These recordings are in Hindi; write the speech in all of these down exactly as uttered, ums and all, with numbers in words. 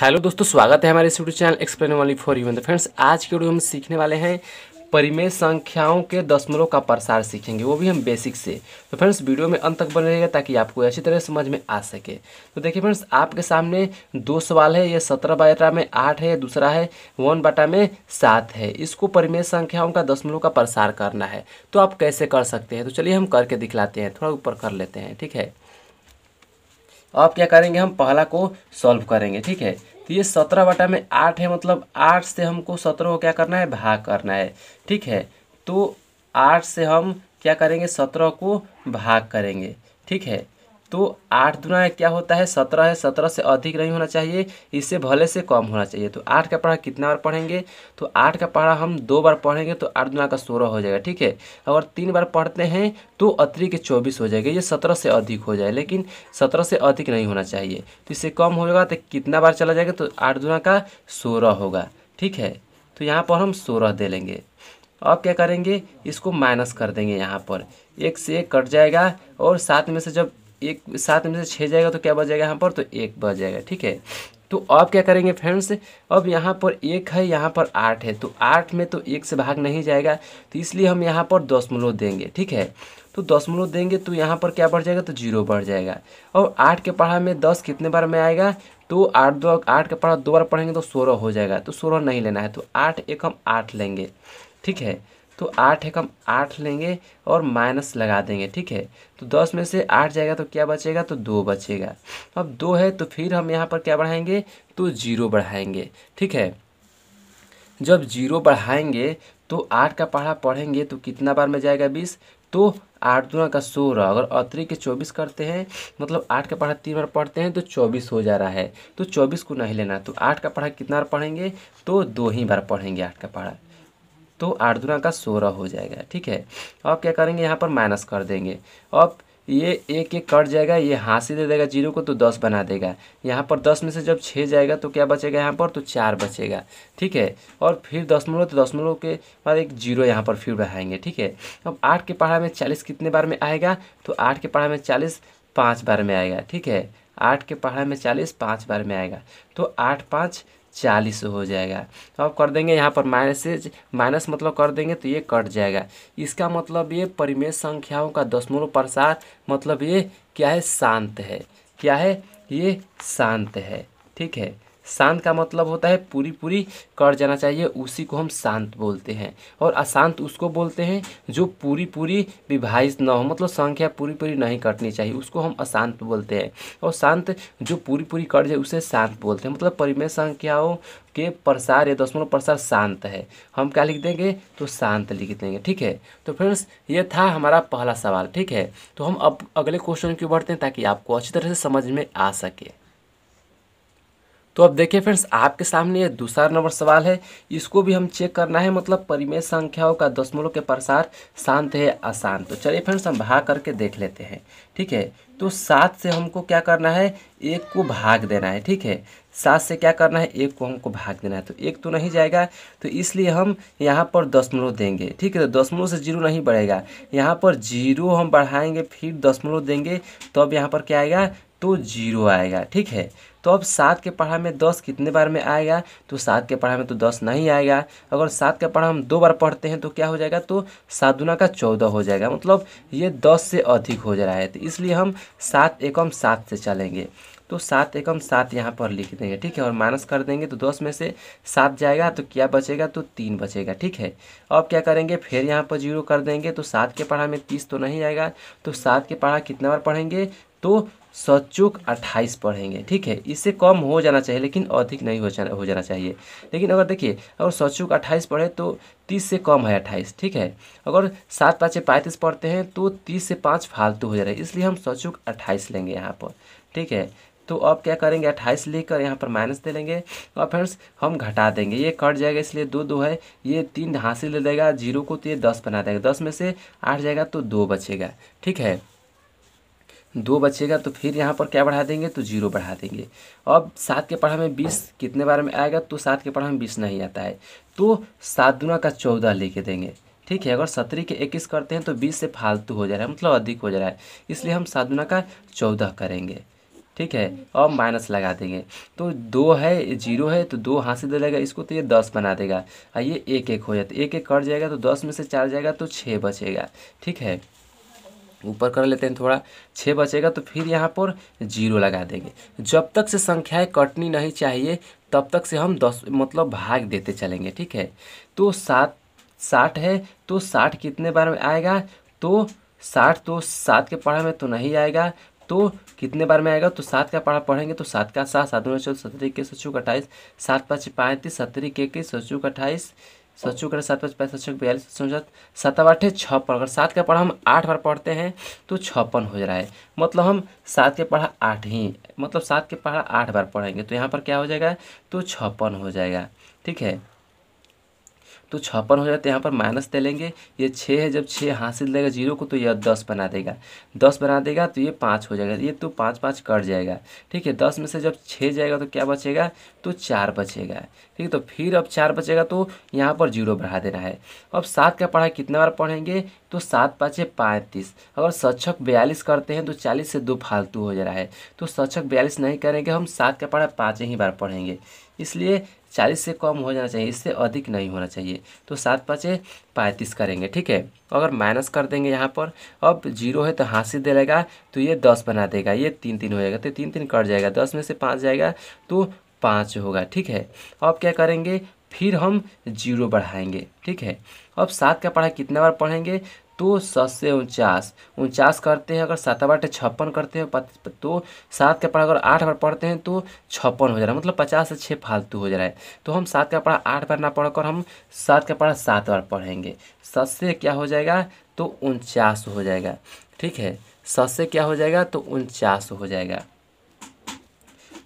हेलो दोस्तों, स्वागत है हमारे YouTube channel explain only for you. Friends, आज के वीडियो हम सीखने वाले हैं परिमेय संख्याओं के दशमलव का प्रसार सीखेंगे, वो भी हम बेसिक से। तो फ्रेंड्स, वीडियो में अंत तक बने रहिएगा ताकि आपको अच्छी तरह समझ में आ सके। तो देखिए फ्रेंड्स, आपके सामने दो सवाल है। ये सत्रह बाटा में आठ है, दूसरा है वन बाटा में सात है। इसको परिमेय संख्याओं का दशमलव का प्रसार करना है, तो आप कैसे कर सकते हैं? तो चलिए हम करके दिखलाते हैं, थोड़ा ऊपर कर लेते हैं। ठीक है, अब क्या करेंगे, हम पहला को सॉल्व करेंगे। ठीक है, तो ये सत्रह बटा में आठ है, मतलब आठ से हमको सत्रह को क्या करना है, भाग करना है। ठीक है, तो आठ से हम क्या करेंगे, सत्रह को भाग करेंगे। ठीक है, तो आठ दुना क्या होता है, सत्रह है। सत्रह से अधिक नहीं होना चाहिए, इससे भले से कम होना चाहिए। तो आठ का पहाड़ा कितना बार पढ़ेंगे, तो आठ का पहाड़ा हम दो बार पढ़ेंगे, तो आठ दुना का सोलह हो जाएगा। ठीक है, और तीन बार पढ़ते हैं तो अतिरिक्त चौबीस हो जाएगा। ये सत्रह से अधिक हो जाए, लेकिन सत्रह से अधिक नहीं होना चाहिए। तो इससे कम होगा तो कितना बार चला जाएगा, तो आठ दुना का सोलह होगा। ठीक है, तो यहाँ पर हम सोलह दे लेंगे। अब क्या करेंगे, इसको माइनस कर देंगे। यहाँ पर एक से एक कट जाएगा, और सात में से जब एक सात में से छः जाएगा तो क्या बच जाएगा यहाँ पर, तो एक बच जाएगा। ठीक है, तो अब क्या करेंगे फ्रेंड्स, अब यहाँ पर एक है, यहाँ पर आठ है, तो आठ में तो एक से भाग नहीं जाएगा, तो इसलिए हम यहाँ पर दशमलव देंगे। ठीक है, तो दशमलव देंगे तो यहाँ पर क्या बढ़ जाएगा, तो जीरो बढ़ जाएगा। और आठ के पढ़ा में दस कितने बार में आएगा, तो आठ दो आठ का पढ़ा दो बार पढ़ेंगे तो सोलह हो जाएगा। तो सोलह नहीं लेना है, तो आठ एक हम आठ लेंगे। ठीक है, तो आठ एक हम आठ लेंगे और माइनस लगा देंगे। ठीक है, तो दस में से आठ जाएगा तो क्या बचेगा, तो दो बचेगा। अब दो है तो फिर हम यहाँ पर क्या बढ़ाएंगे, तो जीरो बढ़ाएंगे। ठीक है, जब जीरो बढ़ाएंगे तो आठ का पहाड़ा पढ़ेंगे तो कितना बार में जाएगा, बीस। तो आठ दुना का सोलह, अगर अतिरिक्त चौबीस करते हैं, मतलब आठ का पढ़ा तीन बार पढ़ते हैं तो चौबीस हो जा रहा है। तो चौबीस को नहीं लेना, तो आठ का पढ़ा कितना बार पढ़ेंगे, तो दो ही बार पढ़ेंगे आठ का पढ़ा, तो आठ दुना का सोलह हो जाएगा। ठीक है, अब क्या करेंगे, यहाँ पर माइनस कर देंगे। अब ये एक एक कट जाएगा, ये हाथ से दे देगा जीरो को, तो दस बना देगा। यहाँ पर दस में से जब छः जाएगा तो क्या बचेगा यहाँ पर, तो चार बचेगा। ठीक है, और फिर दशमलव, तो दशमलव के बाद एक जीरो यहाँ पर फिर बढ़ाएंगे। ठीक है, अब आठ के पहाड़ा में चालीस कितने बार में आएगा, तो आठ के पहाड़ा में चालीस पाँच बार में आएगा। ठीक है, आठ के पहाड़ा में चालीस पाँच बार में आएगा, तो आठ पाँच चालीस हो जाएगा। तो अब कर देंगे यहाँ पर माइनस से माइनस, मतलब कर देंगे तो ये कट जाएगा। इसका मतलब ये परिमेय संख्याओं का दशमलव प्रसार, मतलब ये क्या है, शांत है। क्या है ये, शांत है। ठीक है, शांत का मतलब होता है पूरी पूरी कट जाना चाहिए, उसी को हम शांत बोलते हैं। और अशांत उसको बोलते हैं जो पूरी पूरी विभाजित ना हो, मतलब संख्या पूरी पूरी नहीं कटनी चाहिए, उसको हम अशांत बोलते हैं। और शांत जो पूरी पूरी कट जाए उसे शांत बोलते हैं। मतलब परिमेय संख्याओं के प्रसार या दशमलव प्रसार शांत है। हम क्या लिख देंगे, तो शांत लिख देंगे। ठीक है, तो फ्रेंड्स ये था हमारा पहला सवाल। ठीक है, तो हम अब अगले क्वेश्चन की ओर बढ़ते हैं ताकि आपको अच्छी तरह से समझ में आ सके। तो अब देखिए फ्रेंड्स, आपके सामने ये दूसरा नंबर सवाल है। इसको भी हम चेक करना है, मतलब परिमेय संख्याओं का दशमलव के प्रसार शांत है अशांत। तो चलिए फ्रेंड्स, हम भाग करके देख लेते हैं। ठीक है, तो सात से हमको क्या करना है, एक को भाग देना है। ठीक है, सात से क्या करना है, एक को हमको भाग देना है। तो एक तो नहीं जाएगा, तो इसलिए हम यहाँ पर दशमलव देंगे। ठीक है, तो दशमलव से जीरो नहीं बढ़ेगा, यहाँ पर जीरो हम बढ़ाएंगे फिर दशमलव देंगे, तब यहाँ पर क्या आएगा, तो जीरो आएगा। ठीक है, तो अब सात के पढ़ा में दस कितने बार में आएगा, तो सात के पढ़ा में तो दस नहीं आएगा। अगर सात के पढ़ा हम दो बार पढ़ते हैं तो क्या हो जाएगा, तो सात दुना का चौदह हो जाएगा, मतलब ये दस से अधिक हो जा रहा है। तो इसलिए हम सात एकम सात से चलेंगे, तो सात एकम सात यहाँ पर लिख देंगे। ठीक है, और माइनस कर देंगे, तो दस में से सात जाएगा तो क्या बचेगा, तो तीन बचेगा। ठीक है, अब क्या करेंगे, फिर यहाँ पर जीरो कर देंगे, तो सात के पढ़ा में तीस तो नहीं आएगा। तो सात के पढ़ा कितना बार पढ़ेंगे, तो सचुक अट्ठाईस पढ़ेंगे। ठीक है, इससे कम हो जाना चाहिए, लेकिन अधिक नहीं हो जाना हो जाना चाहिए। लेकिन अगर देखिए, अगर सचुक अट्ठाईस पढ़े तो तीस से कम है अट्ठाईस। ठीक है, अगर सात पाँच पैंतीस पढ़ते हैं तो तीस से पाँच फालतू हो जा रहा है, इसलिए हम सचुक अट्ठाईस लेंगे यहाँ पर। ठीक है, तो अब क्या करेंगे, अट्ठाईस लेकर यहाँ पर माइनस दे लेंगे। और फ्रेंड्स हम घटा देंगे, ये कट जाएगा, इसलिए दो दो है, ये तीन हासिल ले देगा जीरो को, तो ये दस बना देगा। दस में से आठ जाएगा तो दो बचेगा। ठीक है, दो बचेगा, तो फिर यहाँ पर क्या बढ़ा देंगे, तो जीरो बढ़ा देंगे। अब सात के पढ़ा में बीस कितने बार में आएगा, तो सात के पढ़ा में बीस नहीं आता है, तो सात दुना का चौदह लेके देंगे। ठीक है, अगर सत्रह के इक्कीस करते हैं तो बीस से फालतू हो जा रहा है, मतलब अधिक हो जा रहा है, इसलिए हम सात दुना का चौदह करेंगे। ठीक है, और माइनस लगा देंगे तो दो है जीरो है तो दो हाथ से दे लेगा इसको, तो ये दस बना देगा। आइए एक एक हो जाए तो एक एक कट जाएगा तो दस में से चार जाएगा तो छः बचेगा। ठीक है, ऊपर कर लेते हैं थोड़ा, छः बचेगा तो फिर यहाँ पर जीरो लगा देंगे। जब तक से संख्याएँ कटनी नहीं चाहिए तब तक से हम दस मतलब भाग देते चलेंगे। ठीक है, तो सात साठ है तो साठ कितने बार में आएगा, तो साठ तो सात के पढ़ा में तो नहीं आएगा, तो कितने बार में आएगा, तो सात का पढ़ा पढ़ेंगे तो सात का सात सात में चौदह सत्रह इक्कीस सचुक अट्ठाईस सात पाँच पैंतीस सत्रह इक्कीस सचुक अट्ठाईस सचुक सात पाँच पैंतीस सचुक बयालीस सतहत्तर सत्तावन अट्ठे छप्पन। अगर सात का पढ़ा हम आठ बार पढ़ते हैं तो छप्पन हो जा रहा है, मतलब हम सात के पढ़ा आठ ही मतलब सात के पढ़ा आठ बार पढ़ेंगे तो यहाँ पर क्या हो जाएगा, तो छप्पन हो जाएगा। ठीक है, तो छप्पन हो जाते हैं, यहाँ पर माइनस दे लेंगे। ये छः है, जब छः हाथ से लेगा जीरो को तो यह दस बना देगा, दस बना देगा तो ये पाँच हो जाएगा, ये तो पाँच पाँच कट जाएगा। ठीक है, दस में से जब छः जाएगा तो क्या बचेगा, तो चार बचेगा। ठीक है, तो फिर अब चार बचेगा तो यहाँ पर जीरो बढ़ा देना है। अब सात का पढ़ा कितने बार पढ़ेंगे, तो सात पाँचे पैंतीस, अगर सच्छक बयालीस करते हैं तो चालीस से दो फालतू हो जा रहा है, तो सच्छक बयालीस नहीं करेंगे हम, सात का पढ़ा पाँच ही बार पढ़ेंगे, इसलिए चालीस से कम हो जाना चाहिए, इससे अधिक नहीं होना चाहिए। तो सात पाँचे पैंतीस करेंगे। ठीक है, अगर माइनस कर देंगे यहाँ पर, अब जीरो है तो हाथ से दे लेगा तो ये दस बना देगा, ये तीन तीन हो जाएगा तो तीन तीन कट जाएगा, दस में से पाँच जाएगा तो पाँच होगा। ठीक है, अब क्या करेंगे, फिर हम जीरो बढ़ाएंगे। ठीक है, अब सात का पढ़ा कितने बार पढ़ेंगे, तो सात से उनचास उनचास करते हैं, अगर सात आठ छप्पन करते हैं तो सात का पढ़ा अगर आठ बार पढ़ते हैं तो छप्पन हो जा रहा है, मतलब पचास से छः फालतू हो जा रहा है। तो हम सात का पढ़ा आठ बार ना पढ़कर हम सात का पढ़ा सात बार पढ़ेंगे, सात से क्या हो जाएगा, तो उनचास हो जाएगा। ठीक है, सात से क्या हो जाएगा, तो उनचास हो जाएगा,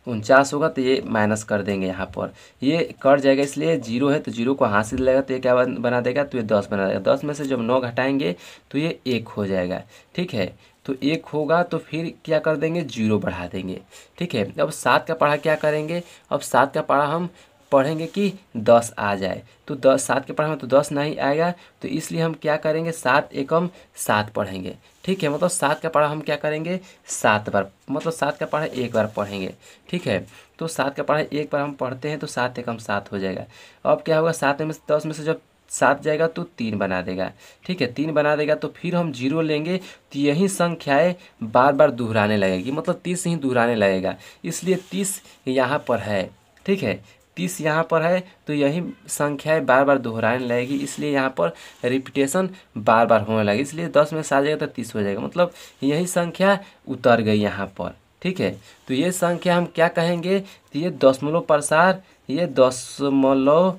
उनचास होगा तो ये माइनस कर देंगे, यहाँ पर ये कट जाएगा, इसलिए जीरो है तो जीरो को हाथ से लगेगा तो ये क्या बना देगा, तो ये दस बना देगा, दस में से जब नौ घटाएंगे तो ये एक हो जाएगा। ठीक है, तो एक होगा तो फिर क्या कर देंगे, जीरो बढ़ा देंगे। ठीक है, अब सात का पढ़ा क्या करेंगे, अब सात का पढ़ा हम पढ़ेंगे कि दस आ जाए, तो दस सात के पढ़ा में तो दस नहीं आएगा, तो इसलिए हम क्या करेंगे, सात एकम सात पढ़ेंगे। ठीक है, मतलब सात का पढ़ा हम क्या करेंगे, सात बार मतलब सात का पढ़ा एक बार पढ़ेंगे। ठीक है, तो सात का पढ़ा एक बार हम पढ़ते हैं तो सात एकम सात हो जाएगा। अब क्या होगा, सात में दस में से जब सात जाएगा तो तीन बना देगा। ठीक है, तीन बना देगा तो फिर हम जीरो लेंगे तो यही संख्याएं बार बार दोहराने लगेगी, मतलब तीस ही दोहराने लगेगा, इसलिए तीस यहाँ पर है। ठीक है, तीस यहाँ पर है तो यही संख्याएं बार बार दोहराने लगेगी, इसलिए यहाँ पर रिपीटेशन बार बार होने लगेगी, इसलिए दस में से आ जाएगा तो तीस हो जाएगा, मतलब यही संख्या उतर गई यहाँ पर। ठीक है, तो ये संख्या हम क्या कहेंगे, तो ये दशमलव प्रसार ये दशमलव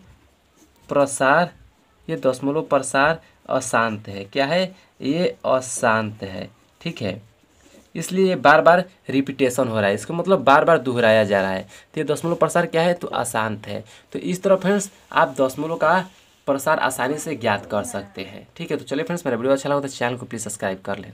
प्रसार ये दशमलव प्रसार अशांत है। क्या है, ये अशांत है। ठीक है, इसलिए ये बार बार रिपीटेशन हो रहा है, इसको मतलब बार बार दोहराया जा रहा है। तो ये दशमलव प्रसार क्या है, तो अशांत है। तो इस तरह फ्रेंड्स आप दशमलव का प्रसार आसानी से ज्ञात कर सकते हैं। ठीक है, तो चलिए फ्रेंड्स, मेरा वीडियो अच्छा लगा तो चैनल को प्लीज़ सब्सक्राइब कर लें।